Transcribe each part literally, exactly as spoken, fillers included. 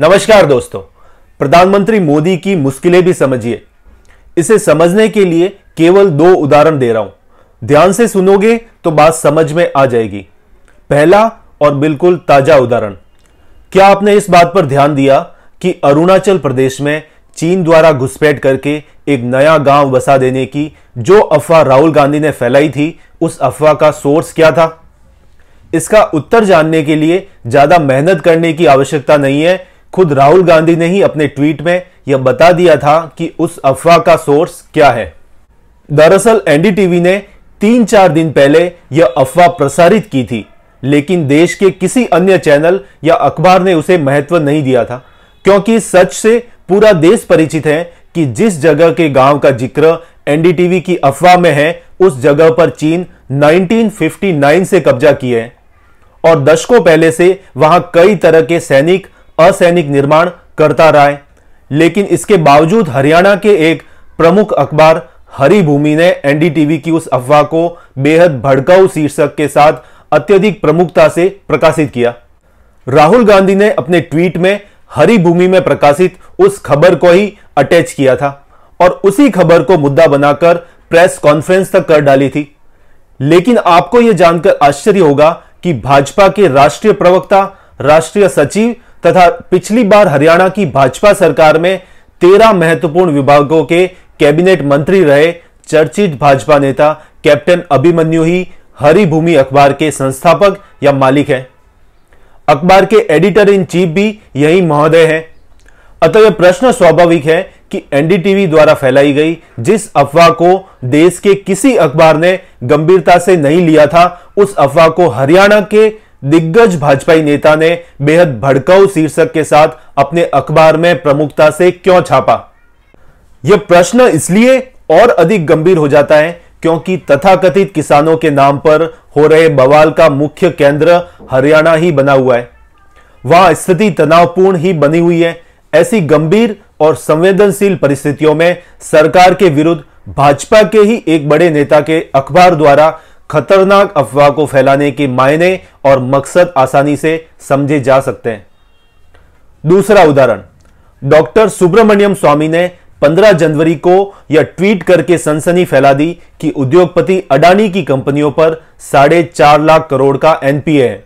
नमस्कार दोस्तों, प्रधानमंत्री मोदी की मुश्किलें भी समझिए। इसे समझने के लिए केवल दो उदाहरण दे रहा हूं, ध्यान से सुनोगे तो बात समझ में आ जाएगी। पहला और बिल्कुल ताजा उदाहरण, क्या आपने इस बात पर ध्यान दिया कि अरुणाचल प्रदेश में चीन द्वारा घुसपैठ करके एक नया गांव बसा देने की जो अफवाह राहुल गांधी ने फैलाई थी, उस अफवाह का सोर्स क्या था? इसका उत्तर जानने के लिए ज्यादा मेहनत करने की आवश्यकता नहीं है। खुद राहुल गांधी ने ही अपने ट्वीट में यह बता दिया था कि उस अफवाह का सोर्स क्या है। दरअसल एनडीटीवी ने तीन चार दिन पहले यह अफवाह प्रसारित की थी, लेकिन देश के किसी अन्य चैनल या अखबार ने उसे महत्व नहीं दिया था, क्योंकि इस सच से पूरा देश परिचित है कि जिस जगह के गांव का जिक्र एनडीटीवी की अफवाह में है, उस जगह पर चीन नाइनटीन फिफ्टी नाइन से कब्जा किया है और दशकों पहले से वहां कई तरह के सैनिक असैनिक निर्माण करता रहा है। लेकिन इसके बावजूद हरियाणा के एक प्रमुख अखबार हरिभूमि ने एनडीटीवी की उस अफवाह को बेहद भड़काऊ शीर्षक के साथ अत्यधिक प्रमुखता से प्रकाशित किया। राहुल गांधी ने अपने ट्वीट में हरिभूमि में प्रकाशित उस खबर को ही अटैच किया था और उसी खबर को मुद्दा बनाकर प्रेस कॉन्फ्रेंस तक कर डाली थी। लेकिन आपको यह जानकर आश्चर्य होगा कि भाजपा के राष्ट्रीय प्रवक्ता, राष्ट्रीय सचिव तथा पिछली बार हरियाणा की भाजपा सरकार में तेरह महत्वपूर्ण विभागों के कैबिनेट मंत्री रहे चर्चित भाजपा नेता कैप्टन अभिमन्यु ही हरिभूमि अखबार के संस्थापक या मालिक हैं। अखबार के एडिटर इन चीफ भी यही महोदय हैं। अतः यह प्रश्न स्वाभाविक है कि एनडीटीवी द्वारा फैलाई गई जिस अफवाह को देश के किसी अखबार ने गंभीरता से नहीं लिया था, उस अफवाह को हरियाणा के दिग्गज भाजपाई नेता ने बेहद भड़काऊ शीर्षक के साथ अपने अखबार में प्रमुखता से क्यों छापा? यह प्रश्न इसलिए और अधिक गंभीर हो जाता है क्योंकि तथाकथित किसानों के नाम पर हो रहे बवाल का मुख्य केंद्र हरियाणा ही बना हुआ है। वहां स्थिति तनावपूर्ण ही बनी हुई है। ऐसी गंभीर और संवेदनशील परिस्थितियों में सरकार के विरुद्ध भाजपा के ही एक बड़े नेता के अखबार द्वारा खतरनाक अफवाह को फैलाने के मायने और मकसद आसानी से समझे जा सकते हैं। दूसरा उदाहरण, डॉक्टर सुब्रमण्यम स्वामी ने पंद्रह जनवरी को यह ट्वीट करके सनसनी फैला दी कि उद्योगपति अडानी की कंपनियों पर साढ़े चार लाख करोड़ का एनपीए है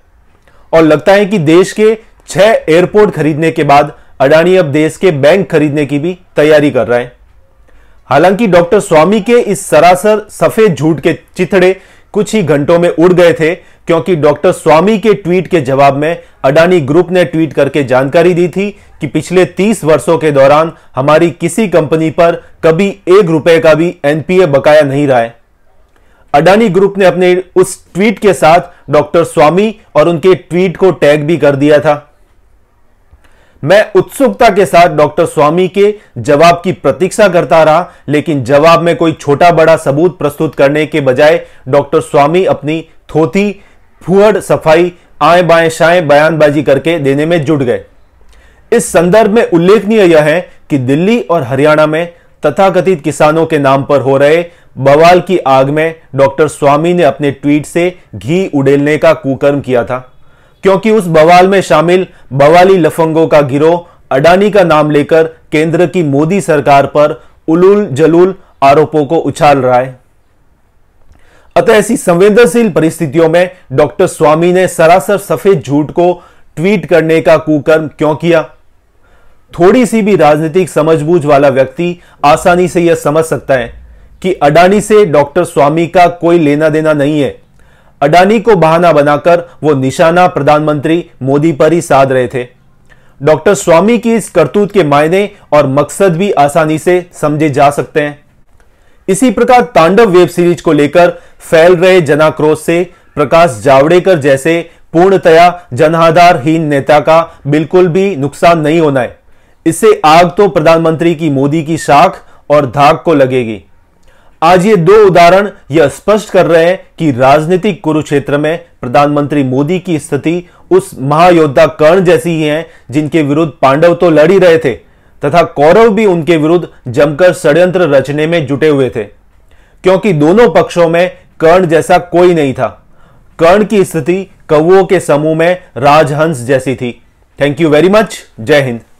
और लगता है कि देश के छह एयरपोर्ट खरीदने के बाद अडानी अब देश के बैंक खरीदने की भी तैयारी कर रहा है। हालांकि डॉक्टर स्वामी के इस सरासर सफेद झूठ के चिथड़े कुछ ही घंटों में उड़ गए थे, क्योंकि डॉक्टर स्वामी के ट्वीट के जवाब में अडानी ग्रुप ने ट्वीट करके जानकारी दी थी कि पिछले तीस वर्षों के दौरान हमारी किसी कंपनी पर कभी एक रुपए का भी एनपीए बकाया नहीं रहा है। अडानी ग्रुप ने अपने उस ट्वीट के साथ डॉक्टर स्वामी और उनके ट्वीट को टैग भी कर दिया था। मैं उत्सुकता के साथ डॉक्टर स्वामी के जवाब की प्रतीक्षा करता रहा, लेकिन जवाब में कोई छोटा बड़ा सबूत प्रस्तुत करने के बजाय डॉक्टर स्वामी अपनी थोथी फुहड़ सफाई आए बाएं शाएं बयानबाजी करके देने में जुट गए। इस संदर्भ में उल्लेखनीय यह है कि दिल्ली और हरियाणा में तथाकथित किसानों के नाम पर हो रहे बवाल की आग में डॉक्टर स्वामी ने अपने ट्वीट से घी उड़ेलने का कुकर्म किया था, क्योंकि उस बवाल में शामिल बवाली लफंगों का गिरोह अडानी का नाम लेकर केंद्र की मोदी सरकार पर उलूल जलूल आरोपों को उछाल रहा है। अतः ऐसी संवेदनशील परिस्थितियों में डॉक्टर स्वामी ने सरासर सफेद झूठ को ट्वीट करने का कुकर्म क्यों किया? थोड़ी सी भी राजनीतिक समझबूझ वाला व्यक्ति आसानी से यह समझ सकता है कि अडानी से डॉक्टर स्वामी का कोई लेना देना नहीं है। अडानी को बहाना बनाकर वो निशाना प्रधानमंत्री मोदी पर ही साध रहे थे। डॉक्टर स्वामी की इस करतूत के मायने और मकसद भी आसानी से समझे जा सकते हैं। इसी प्रकार तांडव वेब सीरीज को लेकर फैल रहे जनाक्रोश से प्रकाश जावड़ेकर जैसे पूर्णतया जनाधारहीन नेता का बिल्कुल भी नुकसान नहीं होना है। इससे आग तो प्रधानमंत्री की मोदी की शाख और धाक को लगेगी। आज ये दो उदाहरण यह स्पष्ट कर रहे हैं कि राजनीतिक कुरुक्षेत्र में प्रधानमंत्री मोदी की स्थिति उस महायोद्धा कर्ण जैसी ही है, जिनके विरुद्ध पांडव तो लड़ ही रहे थे तथा कौरव भी उनके विरुद्ध जमकर षड्यंत्र रचने में जुटे हुए थे, क्योंकि दोनों पक्षों में कर्ण जैसा कोई नहीं था। कर्ण की स्थिति कौवों के समूह में राजहंस जैसी थी थैंक यू वेरी मच। जय हिंद।